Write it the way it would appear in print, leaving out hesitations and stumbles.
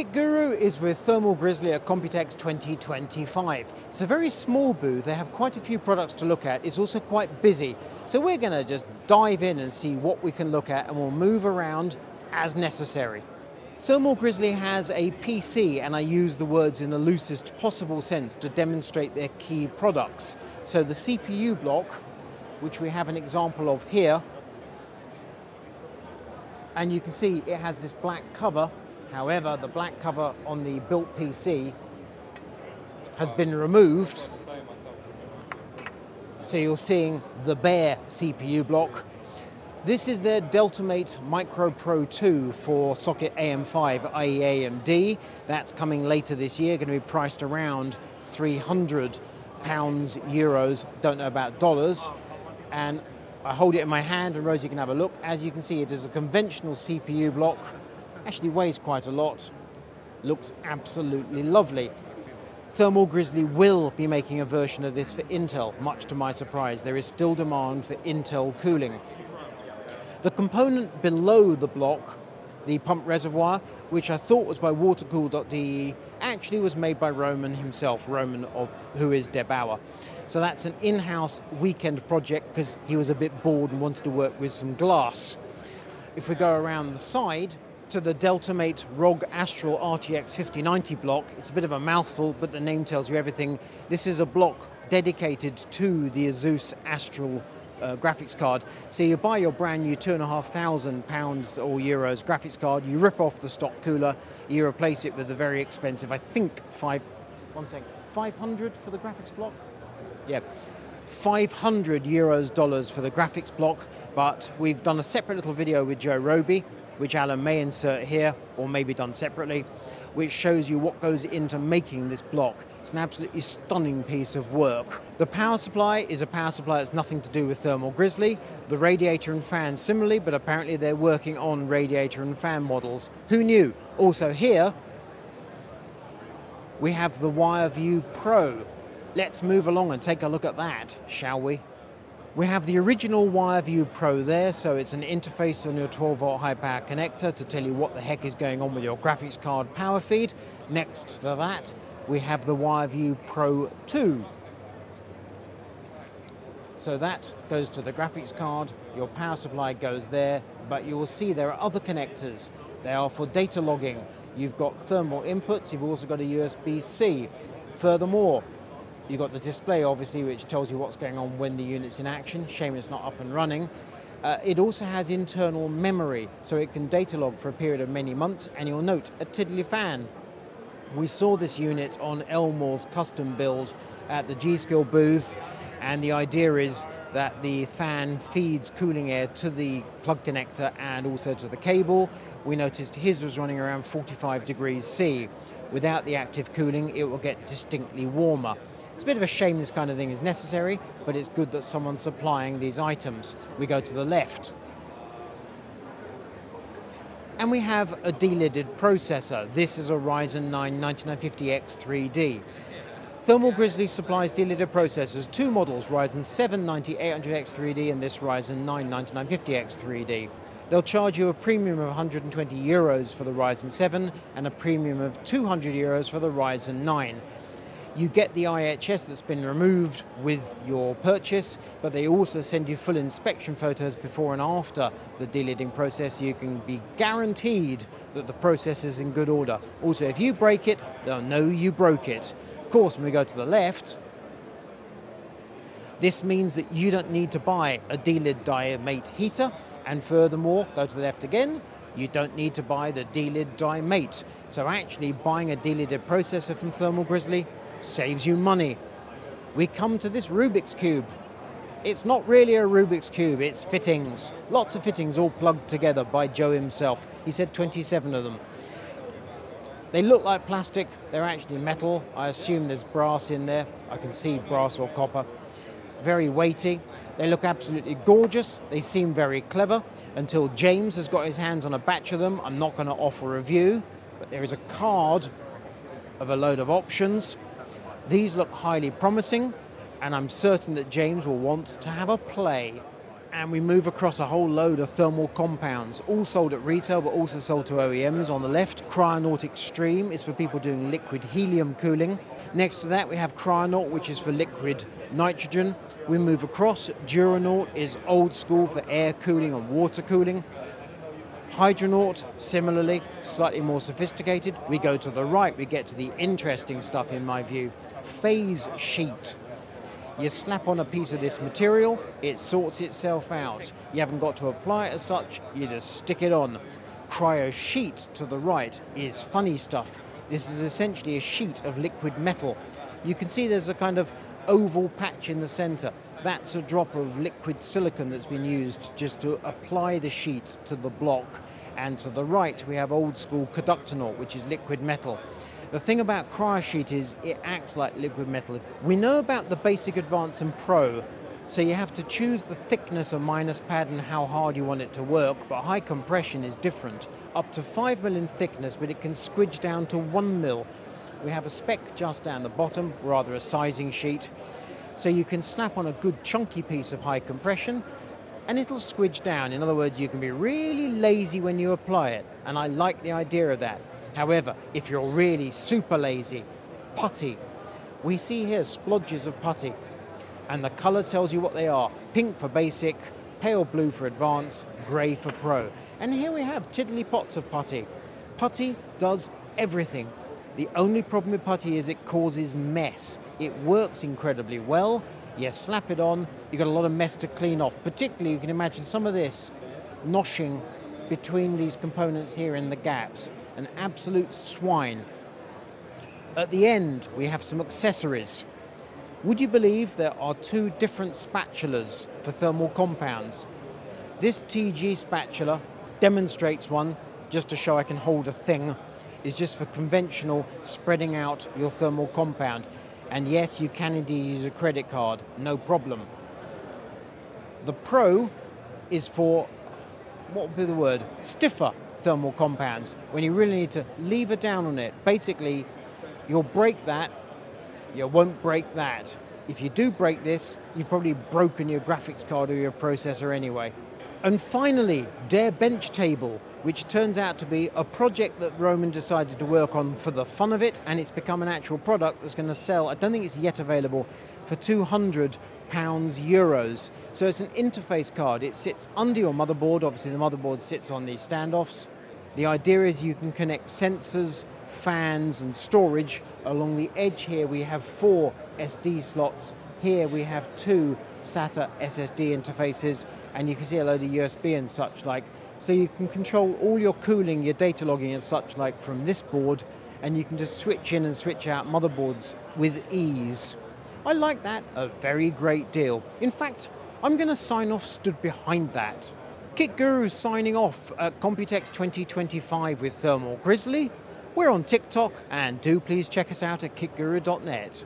Kit Guru is with Thermal Grizzly at Computex 2025. It's a very small booth, they have quite a few products to look at, it's also quite busy. So we're going to just dive in and see what we can look at, and we'll move around as necessary. Thermal Grizzly has a PC, and I use the words in the loosest possible sense to demonstrate their key products. So the CPU block, which we have an example of here, and you can see it has this black cover. However, the black cover on the built PC has been removed. So you're seeing the bare CPU block. This is their DeltaMate Micro Pro 2 for socket AM5, i.e. AMD. That's coming later this year, going to be priced around £300, euros, don't know about dollars. And I hold it in my hand and Rosie can have a look. As you can see, it is a conventional CPU block. Actually weighs quite a lot, looks absolutely lovely. Thermal Grizzly will be making a version of this for Intel, much to my surprise. There is still demand for Intel cooling. The component below the block, the pump reservoir, which I thought was by watercool.de, actually was made by Roman himself, who is der8auer. So that's an in-house weekend project because he was a bit bored and wanted to work with some glass. If we go around the side, to the DeltaMate ROG Astral RTX 5090 block. It's a bit of a mouthful, but the name tells you everything. This is a block dedicated to the ASUS Astral graphics card. So you buy your brand new £2,500 or euros graphics card, you rip off the stock cooler, you replace it with the very expensive, I think, 500 for the graphics block? Yeah. 500 euros dollars for the graphics block, but we've done a separate little video with Joe Robey, which Alan may insert here, or may be done separately, which shows you what goes into making this block. It's an absolutely stunning piece of work. The power supply is a power supply that's nothing to do with Thermal Grizzly. The radiator and fan similarly, but apparently they're working on radiator and fan models. Who knew? Also here, we have the WireView Pro. Let's move along and take a look at that, shall we? We have the original WireView Pro there, so it's an interface on your 12-volt high-power connector to tell you what the heck is going on with your graphics card power feed. Next to that, we have the WireView Pro 2. So that goes to the graphics card, your power supply goes there, but you will see there are other connectors. They are for data logging. You've got thermal inputs, you've also got a USB-C. Furthermore, you've got the display, obviously, which tells you what's going on when the unit's in action. Shame it's not up and running. It also has internal memory, so it can data log for a period of many months, and you'll note a tiddly fan. We saw this unit on Elmore's custom build at the G-Skill booth, and the idea is that the fan feeds cooling air to the plug connector and also to the cable. We noticed his was running around 45 degrees C. Without the active cooling, it will get distinctly warmer. It's a bit of a shame this kind of thing is necessary, but it's good that someone's supplying these items. We go to the left. And we have a delidded processor. This is a Ryzen 9 9950X3D. Thermal Grizzly supplies delidded processors, two models, Ryzen 7 9800X3D and this Ryzen 9 9950X3D. They'll charge you a premium of 120 euros for the Ryzen 7 and a premium of 200 euros for the Ryzen 9. You get the IHS that's been removed with your purchase, but they also send you full inspection photos before and after the delidding process. You can be guaranteed that the process is in good order. Also, if you break it, they'll know you broke it. Of course, when we go to the left, this means that you don't need to buy a Delid Die Mate heater, and furthermore, go to the left again, you don't need to buy the Delid Die Mate. So actually, buying a delidded processor from Thermal Grizzly saves you money. We come to this Rubik's Cube. It's not really a Rubik's Cube, it's fittings. Lots of fittings all plugged together by Joe himself. He said 27 of them. They look like plastic, they're actually metal. I assume there's brass in there. I can see brass or copper. Very weighty. They look absolutely gorgeous. They seem very clever. Until James has got his hands on a batch of them, I'm not going to offer a review, but there is a card of a load of options. These look highly promising, and I'm certain that James will want to have a play. and we move across a whole load of thermal compounds, all sold at retail but also sold to OEMs. On the left, Cryonaut Extreme is for people doing liquid helium cooling. Next to that we have Cryonaut, which is for liquid nitrogen. We move across, DuraNaut is old school for air cooling and water cooling. Hydronaut, similarly, slightly more sophisticated. We go to the right, we get to the interesting stuff in my view, PhaseSheet. You slap on a piece of this material, it sorts itself out. You haven't got to apply it as such, you just stick it on. Kryosheet to the right is funny stuff. This is essentially a sheet of liquid metal. You can see there's a kind of oval patch in the center. That's a drop of liquid silicon that's been used just to apply the sheet to the block. And to the right we have old school Conductonaut, which is liquid metal. The thing about Kryosheet is it acts like liquid metal. We know about the Basic, Advanced and Pro, so you have to choose the thickness of minus pad and how hard you want it to work, but high compression is different. Up to 5mm in thickness, but it can squidge down to 1mm. We have a spec just down the bottom, rather a sizing sheet, so you can slap on a good chunky piece of high compression and it'll squidge down. In other words, you can be really lazy when you apply it, and I like the idea of that. However, if you're really super lazy, putty. We see here splodges of putty, and the color tells you what they are. Pink for basic, pale blue for advanced, gray for pro. And here we have tiddlypots of putty. Putty does everything. The only problem with putty is it causes mess. It works incredibly well. You slap it on, you've got a lot of mess to clean off. Particularly, you can imagine some of this noshing between these components here in the gaps. An absolute swine. At the end, we have some accessories. Would you believe there are two different spatulas for thermal compounds? This TG spatula demonstrates one, just to show I can hold a thing, is just for conventional spreading out your thermal compound. And yes, you can indeed use a credit card, no problem. The Pro is for, what would be the word, stiffer thermal compounds, when you really need to lever down on it. Basically, you'll break that, you won't break that. If you do break this, you've probably broken your graphics card or your processor anyway. And finally, der8auer Bench Table, which turns out to be a project that Roman decided to work on for the fun of it, and it's become an actual product that's going to sell, I don't think it's yet available, for €200. So it's an interface card. It sits under your motherboard. Obviously the motherboard sits on these standoffs. The idea is you can connect sensors, fans and storage. Along the edge here we have 4 SD slots. Here we have 2 SATA SSD interfaces, and you can see a load of USB and such like. So you can control all your cooling, your data logging and such like from this board, and you can just switch in and switch out motherboards with ease. I like that a very great deal. In fact, I'm going to sign off stood behind that. Kit Guru signing off at Computex 2025 with Thermal Grizzly. We're on TikTok, and do please check us out at kitguru.net.